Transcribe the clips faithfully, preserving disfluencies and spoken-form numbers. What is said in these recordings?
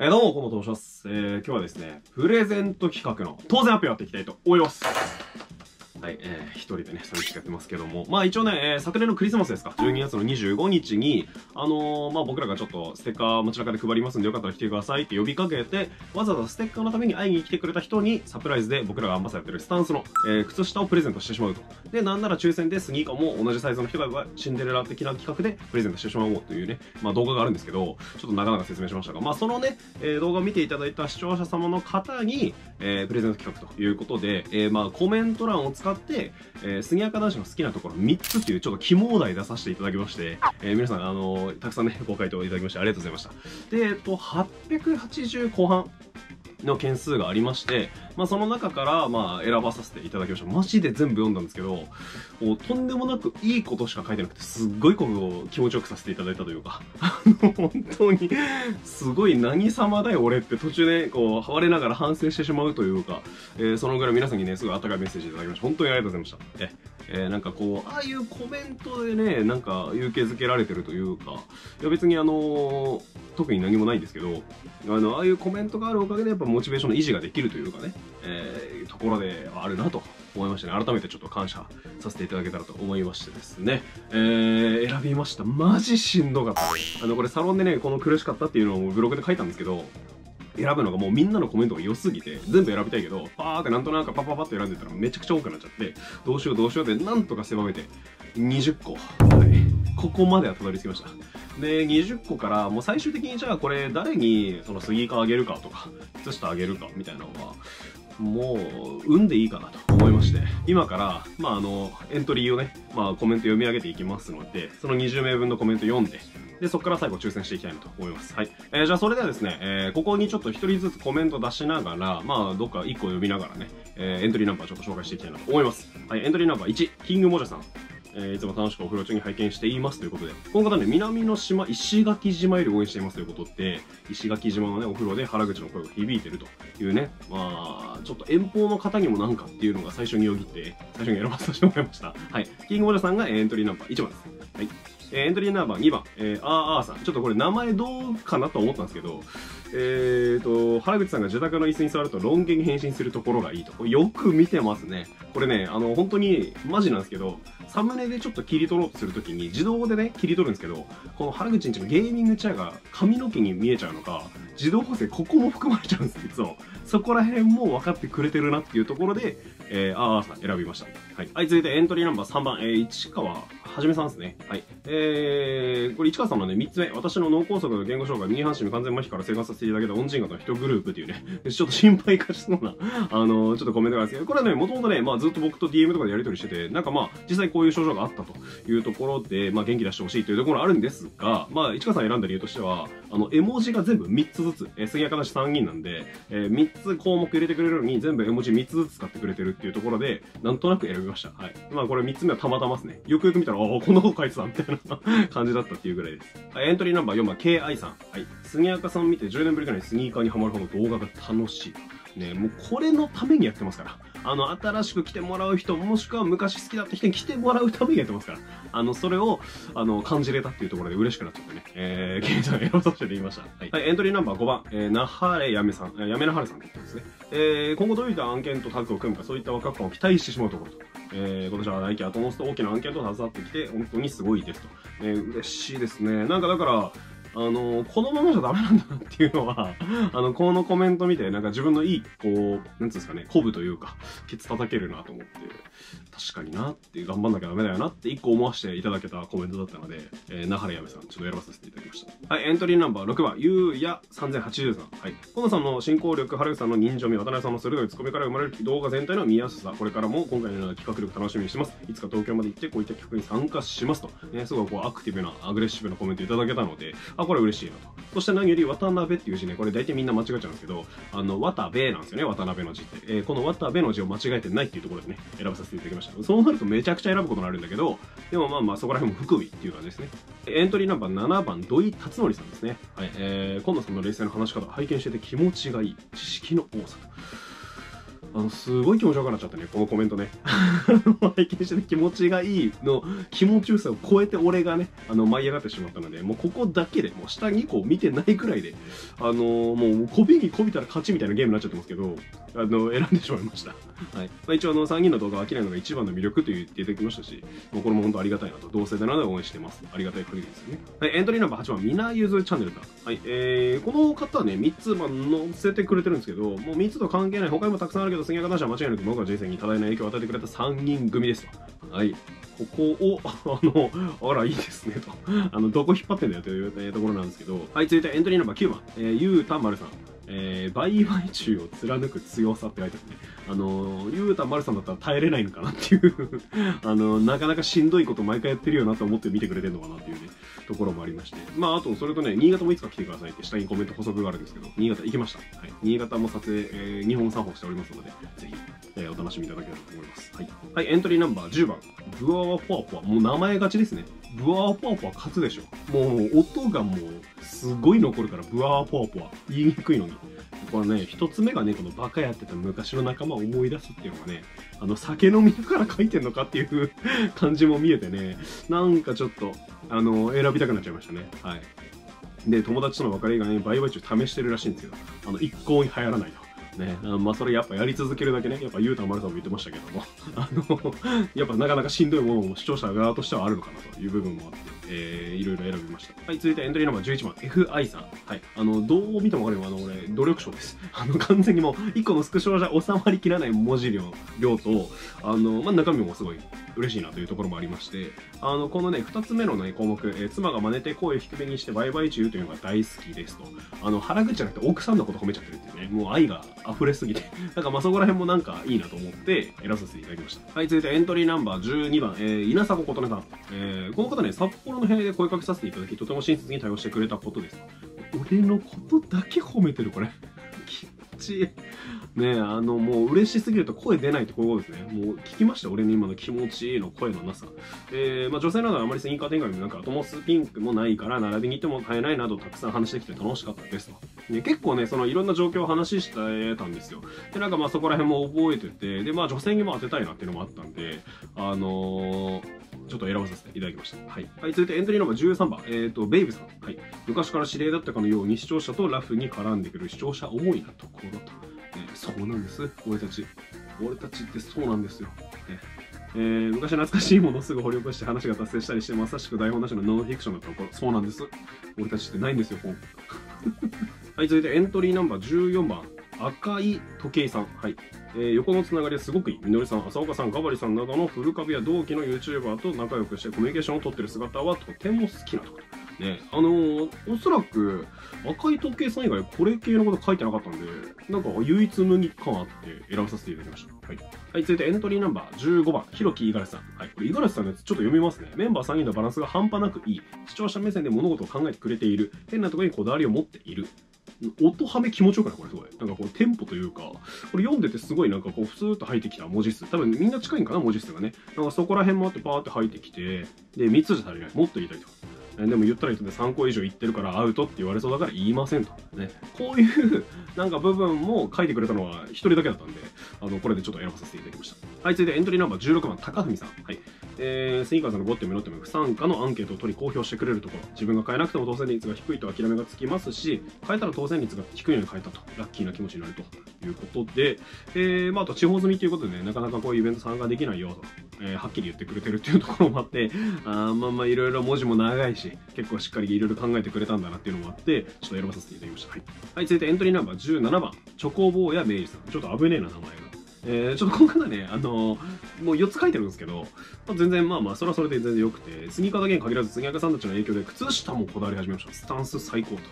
えー、どうも、このと申します。えー、今日はですね、プレゼント企画の当選発表をやっていきたいと思います。はい、えー、一人でね、寂しくやってますけども。まあ一応ね、えー、昨年のクリスマスですか、じゅうにがつのにじゅうごにちに、あのー、まあ僕らがちょっとステッカー街中で配りますんでよかったら来てくださいって呼びかけて、わざわざステッカーのために会いに来てくれた人に、サプライズで僕らがアンバサダーやってるスタンスの、えー、靴下をプレゼントしてしまうと。で、なんなら抽選でスニーカーも同じサイズの人がシンデレラ的な企画でプレゼントしてしまおうというね、まあ動画があるんですけど、ちょっとなかなか説明しましたが、まあそのね、えー、動画を見ていただいた視聴者様の方に、えー、プレゼント企画ということで、えー、まあコメント欄を使使って、えー、スニーカー男子の好きなところみっつっていうちょっと肝お題出させていただきまして、えー、皆さん、あのー、たくさんねご回答いただきましてありがとうございました。で、えっと、はっぴゃくはちじゅうこうはんの件数がありまして、まあ、その中からまあ選ばさせていただきました。マジで全部読んだんですけど、とんでもなくいいことしか書いてなくて、すっごいことを気持ちよくさせていただいたというか、あの本当にすごい何様だよ俺って途中でこう我ながら反省してしまうというか、えー、そのぐらい皆さんにねすごい温かいメッセージいただきました。本当にありがとうございました。ええー、なんかこうああいうコメントでねなんか勇気づけられてるというか、いや別にあのー、特に何もないんですけど、あのああいうコメントがあるおかげでやっぱモチベーションの維持ができるというかね、えー、ところであるなと思いましたね。改めてちょっと感謝させていただけたらと思いましてですね、えー、選びました。マジしんどかった。あのこれサロンでねこの苦しかったっていうのをブログで書いたんですけど、選ぶのがもうみんなのコメントが良すぎて全部選びたいけど、パーってなんとなくパパパって選んでたらめちゃくちゃ多くなっちゃって、どうしようどうしようでなんとか狭めてにじゅっこ、はい、ここまではたどり着きました。でにじゅっこからもう最終的にじゃあこれ誰にそのスニーカーあげるかとか靴下あげるかみたいなのはもう運でいいかなと思いまして、今から、まあ、あのエントリーをね、まあ、コメント読み上げていきますので、そのにじゅうめいぶんのコメント読んで、でそこから最後抽選していきたいなと思います。はい、えー、じゃあそれではですね、えー、ここにちょっとひとりずつコメント出しながら、まあどっかいっこ読みながらね、えー、エントリーナンバーちょっと紹介していきたいなと思います。はい、エントリーナンバーいち、キングモジャさん、えー、いつも楽しくお風呂中に拝見していますということで、この方ね、南の島、石垣島より応援していますということで、石垣島のね、お風呂で原口の声が響いてるというね、まあ、ちょっと遠方の方にもなんかっていうのが最初によぎって、最初に選ばさせてもらいました。はい。キングボジャさんがエントリーナンバーいちばんです。はい。えー、エントリーナンバーにばん、えー、あーあーさん。ちょっとこれ名前どうかなと思ったんですけど、えーと、原口さんが自宅の椅子に座ると論言に変身するところがいいと。これよく見てますね。これね、あの、本当にマジなんですけど、サムネでちょっと切り取ろうとするときに自動でね切り取るんですけど、この原口んちのゲーミングチェアが髪の毛に見えちゃうのか、自動補正ここも含まれちゃうんですけど、そこら辺も分かってくれてるなっていうところで、えー、あーさん選びました。はい、はい、続いてエントリーナンバーさんばん、えー、市川はじめさんですね。はい、えー、これ市川さんのねみっつめ、私の脳梗塞の言語障害右半身完全麻痺から生活させていただけた恩人方の一グループというねちょっと心配かしそうなあのー、ちょっとコメントがあるんですけど、これはねもともとね、まあ、ずっと僕と ディーエム とかでやり取りしてて、なんかまあ実際こういう症状があったというところで、まあ、元気出してほしいというところあるんですが、まあ、市川さん選んだ理由としては、あの絵文字が全部みっつずつ、えー、杉谷正史さんにんなんで、えー、みっつ項目入れてくれるのに全部絵文字みっつずつ使ってくれてるっていうところでなんとなく選びました。はい、まあこれみっつめはたまたまですね。よくよく見たら、ああこんなこと書いてたみたいな感じだったっていうぐらいです。はい、エントリーナンバーよんばん ケーアイ さん、はい、杉谷さん見てじゅうねんぶりくらいにスニーカーにハマるほど動画が楽しいね。もうこれのためにやってますから、あの新しく来てもらう人、もしくは昔好きだった人に来てもらうためにやってますから、あのそれをあの感じれたっていうところで嬉しくなっちゃってね、えー、ケンちゃん選ばさせていました。はい、はい、エントリーナンバーごばん、えー、なはれやめさん、やめなはれさんですね。えー、今後どういった案件とタッグを組むか、そういった若干を期待してしまうところと。えー、今年は来期後々と大きな案件と携わってきて、本当にすごいですと。えー、嬉しいですね。なんかだから、あのー、このままじゃダメなんだなっていうのはあのこのコメント見てなんか自分のいいこうなんていうんですかね、鼓舞というかケツ叩けるなと思って、確かになって頑張んなきゃダメだよなって一個思わせていただけたコメントだったので、えー、なはれやめさんちょっと選ばさせていただきました。はい、エントリーナンバーろくばんゆうやさんぜんはちじゅうさん、はい、河野さんの進行力、原口さんの人情味、渡辺さんの鋭いツッコミから生まれる動画全体の見やすさ、これからも今回のような企画力楽しみにしてます、いつか東京まで行ってこういった企画に参加しますと、ね、すごいこうアクティブなアグレッシブなコメントいただけたので、あ、これ嬉しいなと。そして何より渡辺っていう字ね、これ大体みんな間違っちゃうんですけど、あの、渡部なんですよね、渡辺の字って。えー、この渡部の字を間違えてないっていうところでね、選ばさせていただきました。そうなるとめちゃくちゃ選ぶことになるんだけど、でもまあまあそこら辺も含みっていう感じですね。エントリーナンバーななばん、土井辰徳さんですね。はい、えー、今度その冷静な話し方、拝見してて気持ちがいい。知識の多さと。あのすごい気持ちよくなっちゃったね、このコメントね。拝見してて気持ちがいいの気持ちよさを超えて俺がね、あの舞い上がってしまったので、もうここだけでもう下にこう見てないくらいで、あのー、もうこびにこびたら勝ちみたいなゲームになっちゃってますけど、あの選んでしまいました。はい、まあ、一応あのさんにんの動画は飽きないのが一番の魅力と言っていただきましたし、もうこれも本当ありがたいなと、同世代なので応援してます。ありがたい限りですよね。はい、エントリーナンバーはちばん、みなゆずチャンネルだ。はい、えー、この方はね、みっつばん載せてくれてるんですけど、もうみっつと関係ない、他にもたくさんあるけど、杉山男子は間違いなく僕は人生に多大な影響を与えてくれたさんにん組ですと。はい。ここを、あの、あら、いいですね、と。あの、どこ引っ張ってんだよというところなんですけど、はい、続いてエントリーナンバーきゅうばん、えー、ゆうたまるさん。えー、売買中を貫く強さって書いてあるね。あのー、ゆうたまるさんだったら耐えれないのかなっていう、あのー、なかなかしんどいこと毎回やってるよなと思って見てくれてるのかなっていうね、ところもありまして。まあ、あと、それとね、新潟もいつか来てくださいって、下にコメント補足があるんですけど、新潟行きました。はい。新潟も撮影、えー、にほん作法しておりますので、ぜひ、えー、お楽しみいただければと思います。はい。はい、エントリーナンバーじゅうばん、ブワワフォアフォア。もう名前勝ちですね。ブワワフォアフォア勝つでしょ。もう、音がもう、すごい残るから、ブワワフォアフォア。言いにくいのに。これね、一つ目がね、このバカやってた昔の仲間を思い出すっていうのがね、あの、酒飲みながら書いてんのかっていう感じも見えてね、なんかちょっと、あの、選びたくなっちゃいましたね。はい。で、友達との別れがね、売買中試してるらしいんですけど、あの、一向に流行らないと。ね、あのまあそれやっぱやり続けるだけね、やっぱゆうたまるさんも言ってましたけども、あのやっぱなかなかしんどいものも視聴者側としてはあるのかなという部分もあって、えー、いろいろ選びました。はい、続いてエントリーナンバーじゅういちばん、エフアイ さん。はい、あの、どう見てもわかるように、あの、俺、努力賞です。あの、完全にもう、いっこのスクショじゃ収まりきらない文字量、量と、あの、まあ、中身もすごい嬉しいなというところもありまして、あの、このね、ふたつめのね、項目、えー、妻が真似て声を低めにして売買中というのが大好きですと。あの、腹口じゃなくて奥さんのこと褒めちゃってるっていうね、もう愛が溢れすぎて、なんかまあ、そこら辺もなんかいいなと思って、選ばさせていただきました。はい、続いてエントリーナンバーじゅうにばん、えー、稲迫琴音さん。えー、この方ね、札幌この辺で声かけさせていただき、とても親切に対応してくれたことです。俺のことだけ褒めてる、これ。気持ちいい。ねえ、あの、もう嬉しすぎると声出ないってこういうことですね。もう聞きました、俺の今の気持ちいいの声のなさ。えー、まあ女性などはあまりスニーカー展開もなんか、アトモスピンクもないから、並びに行っても買えないなど、たくさん話してきて楽しかったですと。で、結構ね、そのいろんな状況を話してたんですよ。で、なんかまあそこら辺も覚えてて、で、まあ女性にも当てたいなっていうのもあったんで、あのー、ちょっと選ばさせていただきました。はい。はい、続いてエントリーナンバーじゅうさんばん。えっと、ベイブさん。はい。昔から指令だったかのように視聴者とラフに絡んでくる視聴者多いなところと。えー、そうなんです。俺たち。俺たちってそうなんですよ。ねえー、昔懐かしいものをすぐ掘り起こして話が達成したりして、まさしく台本なしのノンフィクションだったところ。そうなんです。俺たちってないんですよ、本。はい、続いてエントリーナンバーじゅうよんばん。赤い時計さん。はい。えー、横のつながりはすごくいい。みのりさん、浅岡さん、ガバリさんなどの古株や同期の ユーチューバー と仲良くしてコミュニケーションを取ってる姿はとても好きなところ。ね、あのー、おそらく赤い時計さん以外これ系のこと書いてなかったんで、なんか唯一無二感あって選ばさせていただきました。はい。はい、続いてエントリーナンバーじゅうごばん、ひろきいがらしさん。はい。これいがらしさんのやつちょっと読みますね。メンバーさんにんのバランスが半端なくいい。視聴者目線で物事を考えてくれている。変なところにこだわりを持っている。音はめ気持ちよくないこれすごい。なんかこうテンポというか、これ読んでてすごいなんかこうふつーっと入ってきた文字数。多分みんな近いんかな、文字数がね。なんかそこら辺もあってパーって入ってきて、で、みっつじゃ足りない。もっと言いたいと。でも言ったら言ってさんこ以上言ってるからアウトって言われそうだから言いませんと。ね、こういうなんか部分も書いてくれたのはひとりだけだったんで、あの、これでちょっと選ばさせていただきました。はい、続いてエントリーナンバーじゅうろくばん、高文さん。はい。えー、杉川さんのごってもよんても不参加のアンケートを取り公表してくれるところ。自分が変えなくても当選率が低いと諦めがつきますし、変えたら当選率が低いのに変えたと。ラッキーな気持ちになるということで、えー、まあ、あと地方済みということでね、なかなかこういうイベント参加できないよと、えー、はっきり言ってくれてるっていうところもあって、あまあまあいろいろ文字も長いし、結構しっかりいろいろ考えてくれたんだなっていうのもあって、ちょっと選ばさせていただきました。はい。はい、続いてエントリーナンバーじゅうななばん、チョコボーや明治さん。ちょっと危ねえな、名前が。えー、ちょっとこの方ね、あのー、もうよっつ書いてるんですけど、まあ、全然まあまあ、それはそれで全然良くて、スニーカーだけに限らず、スニーカーさんたちの影響で靴下もこだわり始めました。スタンス最高と。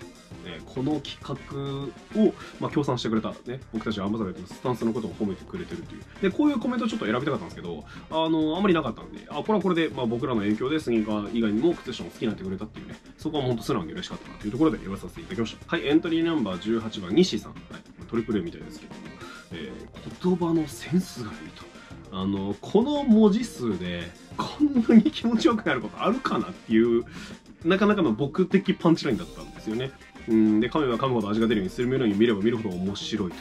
えー、この企画を、まあ、協賛してくれた、ね、僕たちアンバサダーやってスタンスのことを褒めてくれてるという。で、こういうコメントちょっと選びたかったんですけど、あのー、あんまりなかったんで、あ、これはこれで、まあ、僕らの影響でスニーカー以外にも靴下も好きになってくれたっていうね、そこは本当素直に嬉しかったなというところで言わさせていただきました。はい、エントリーナンバーじゅうはちばん、西さん。はい、トリプル A みたいですけども、えー、言葉のセンスがいいと。あの、この文字数で、こんなに気持ちよくなることあるかなっていう、なかなかの僕的パンチラインだったんですよね。うんで、噛めば噛むほど味が出るようにするように見れば見るほど面白いと。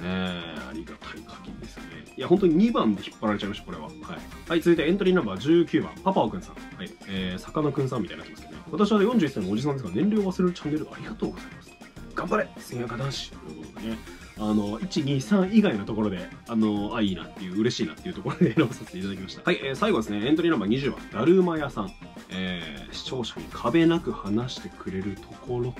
えー、ありがたい限りですね。いや、本当ににばんで引っ張られちゃいました、これは。はい。はい、続いてエントリーナンバーじゅうきゅうばん、パパオくんさん。はい。えー、さかなくんさんみたいになってますけどね。私はよんじゅういっさいのおじさんですが、年齢を忘れるチャンネルありがとうございます。頑張れせんやか男子ということでね。あの、いち、に、さん以外のところで、あの、あ、いいなっていう、嬉しいなっていうところで選ばさせていただきました。はい、えー、最後ですね、エントリーナンバーにじゅうばん、だるま屋さん。えー、視聴者に壁なく話してくれるところと、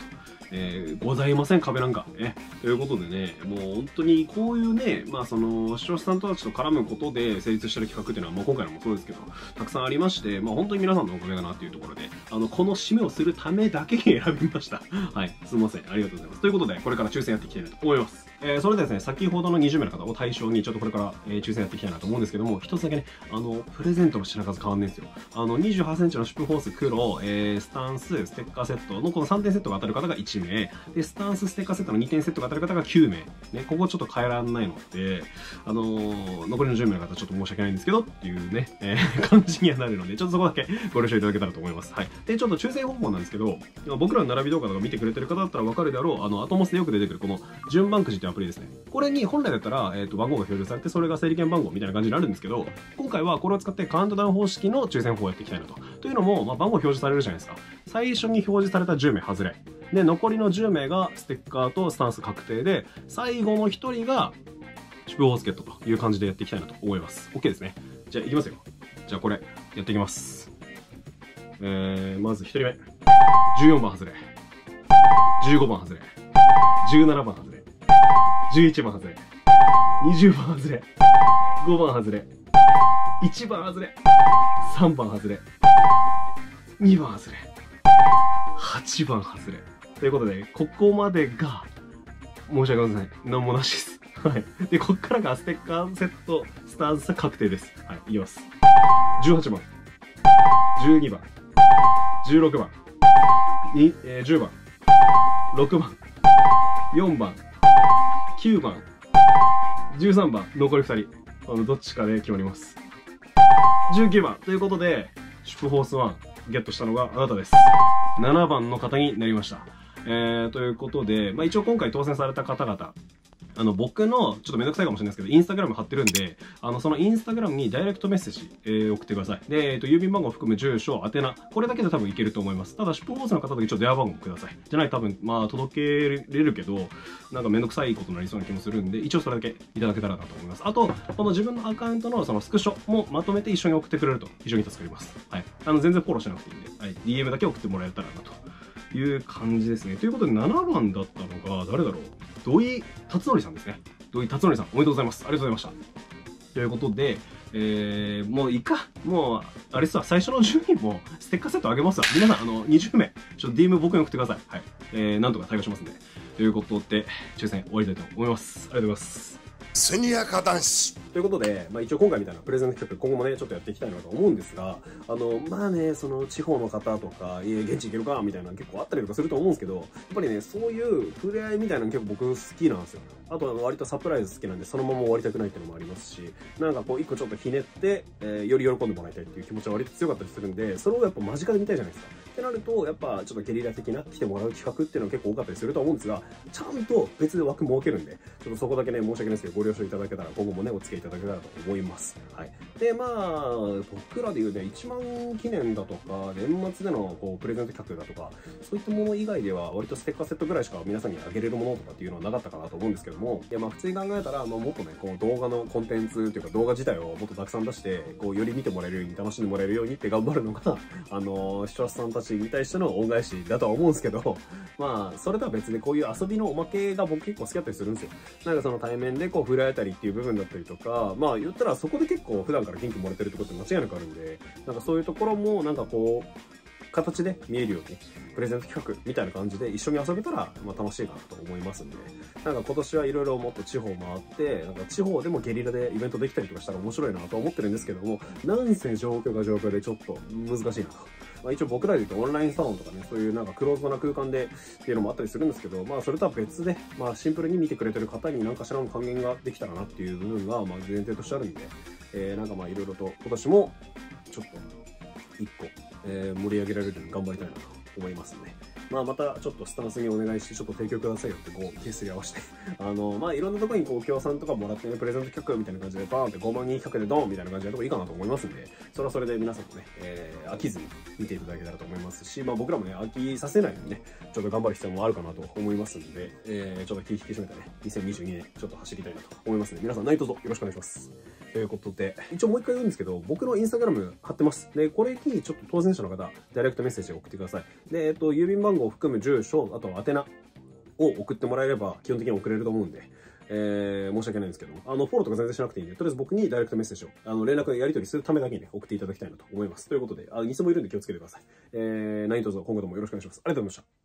えー、ございません、壁なんか。え、ということでね、もう本当にこういうね、まあその、視聴者さんたちと絡むことで成立してる企画っていうのは、まあ今回のもそうですけど、たくさんありまして、まあ本当に皆さんのおかげだなっていうところで、あの、この締めをするためだけに選びました。はい、すいません、ありがとうございます。ということで、これから抽選やっていきたいなと思います。えー、それでですね、先ほどのにじゅう名の方を対象に、ちょっとこれから、えー、抽選やっていきたいなと思うんですけども、一つだけね、あの、プレゼントの品数変わんないんですよ。あの、にじゅうはちセンチのシュプホース黒、えー、スタンス、ステッカーセットのこのさんてんセットが当たる方がいちめい、で、スタンス、ステッカーセットのにてんセットが当たる方がきゅうめい。ね、ここちょっと変えらんないので、あのー、残りのじゅう名の方ちょっと申し訳ないんですけど、っていうね、えー、感じにはなるので、ちょっとそこだけご了承いただけたらと思います。はい。で、ちょっと抽選方法なんですけど、僕らの並び動画とか見てくれてる方だったらわかるであろう、あの、アトモスでよく出てくるこの順番くじってアプリですね。これに本来だったら、えーと、番号が表示されて、それが整理券番号みたいな感じになるんですけど、今回はこれを使ってカウントダウン方式の抽選法をやっていきたいなと。というのも、まあ、番号表示されるじゃないですか。最初に表示されたじゅう名外れ。で、残りのじゅうめいがステッカーとスタンス確定で、最後のひとりがシュプホースケットという感じでやっていきたいなと思います。OK ですね。じゃあ、いきますよ。じゃあ、これ、やっていきます。えー、まずひとりめ。じゅうよんばん外れ。じゅうごばん外れ。じゅうななばん外れ。じゅういちばん外れ、にじゅうばん外れ、ごばん外れ、いちばん外れ、さんばん外れ、にばん外れ、はちばん外れ。ということで、ここまでが、申し訳ございません。なんもなしです。はい。で、こっからがステッカーセット、スタンス確定です。はい、いきます。じゅうはちばん、じゅうにばん、じゅうろくばん、に、えー、じゅうばん、ろくばん、よんばん、きゅうばん、じゅうさんばん、残りふたり、あのどっちかで決まります。じゅうきゅうばんということで、シュプホースワンゲットしたのがあなたです。ななばんの方になりました。えー、ということで、まあ、一応今回当選された方々、あの、僕の、ちょっとめんどくさいかもしれないですけど、インスタグラム貼ってるんで、あの、そのインスタグラムにダイレクトメッセージ、えー、送ってください。で、えっと、郵便番号含む住所、宛名、これだけで多分いけると思います。ただ、シュプホースの方だけちょっと電話番号ください。じゃないと多分、まあ、届けれるけど、なんかめんどくさいことになりそうな気もするんで、一応それだけいただけたらなと思います。あと、この自分のアカウントのそのスクショもまとめて一緒に送ってくれると、非常に助かります。はい。あの、全然フォローしなくていいんで、はい。ディーエム だけ送ってもらえたらなという感じですね。ということで、ななばんだったのが、誰だろう、土井辰徳さんですね。土井辰徳さん、おめでとうございます。ありがとうございました。ということで、えー、もういいか。もう、あれさ、最初のじゅうにんもステッカーセットあげますわ。皆さん、あの、にじゅうめい、ちょっと ディーエム 僕に送ってください。はい。えー、なんとか対応しますんで。ということで、抽選終わりたいと思います。ありがとうございます。せにやか男子ということで、まあ、一応今回みたいなプレゼント企画、今後もね、ちょっとやっていきたいなと思うんですが、あの、まあね、その地方の方とか、いえ、現地行けるか、みたいな結構あったりとかすると思うんですけど、やっぱりね、そういう触れ合いみたいなの結構僕好きなんですよ。あとは割とサプライズ好きなんで、そのまま終わりたくないっていうのもありますし、なんかこう、一個ちょっとひねって、えー、より喜んでもらいたいっていう気持ちは割と強かったりするんで、それをやっぱ間近で見たいじゃないですか。ってなると、やっぱちょっとゲリラ的な来てもらう企画っていうのは結構多かったりすると思うんですが、ちゃんと別で枠設けるんで、ちょっとそこだけね、申し訳ないですけど、ご了承いただけたら、今後もね、お付き合いいただけたらと思います。はい。で、まあ、僕らでいうね、いちまん記念だとか、年末でのこうプレゼント企画だとか、そういったもの以外では、割とステッカーセットぐらいしか皆さんにあげれるものとかっていうのはなかったかなと思うんですけども、いや、まあ、普通に考えたら、まあ、もっとね、こう動画のコンテンツというか、動画自体をもっとたくさん出して、こう、より見てもらえるように、楽しんでもらえるようにって頑張るのが、あの、視聴者さんたちに対しての恩返しだとは思うんですけど、まあ、それとは別でこういう遊びのおまけが僕結構好きだったりするんですよ。なんかその対面でこう、触れ合えたりっていう部分だったりとか、まあ、言ったらそこで結構普段から元気もらってるってこと間違いなくあるんで、なんかそういうところも、なんかこう、形で見えるように、プレゼント企画みたいな感じで一緒に遊べたら、まあ楽しいかなと思いますんで、なんか今年はいろいろもっと地方回って、なんか地方でもゲリラでイベントできたりとかしたら面白いなと思ってるんですけども、なんせ状況が状況でちょっと難しいなと。まあ一応僕らで言うとオンラインサロンとかね、そういうなんかクローズドな空間でっていうのもあったりするんですけど、まあそれとは別で、まあシンプルに見てくれてる方に何かしらの還元ができたらなっていう部分が、まあ前提としてあるんで、えー、なんかまあいろいろと今年もちょっと一個、えー、盛り上げられるように頑張りたいなと思いますね。まあ、またちょっとスタンスにお願いして、ちょっと提供くださいよってこう、手すり合わせて、あの、まあ、いろんなところにこう、協賛とかもらって、ね、プレゼント企画みたいな感じで、バーンってごまんにん企画でドーンみたいな感じのとこいいかなと思いますんで、それはそれで皆さんもね、えー、飽きずに見ていただけたらと思いますし、まあ、僕らもね、飽きさせないようにね、ちょっと頑張る必要もあるかなと思いますんで、えー、ちょっと気引き締めたね、にせんにじゅうにねん、ちょっと走りたいなと思いますんで、皆さん何卒よろしくお願いします。ということで、一応もう一回言うんですけど、僕のインスタグラム貼ってます。で、これにちょっと当選者の方、ダイレクトメッセージを送ってください。で、えっと、郵便番号を含む住所、あと宛名を送ってもらえれば、基本的に送れると思うんで、えー、申し訳ないんですけども、あの、フォローとか全然しなくていいんで、とりあえず僕にダイレクトメッセージを、あの、連絡のやり取りするためだけにね、送っていただきたいなと思います。ということで、あの、偽もいるんで気をつけてください。えー、何卒今後ともよろしくお願いします。ありがとうございました。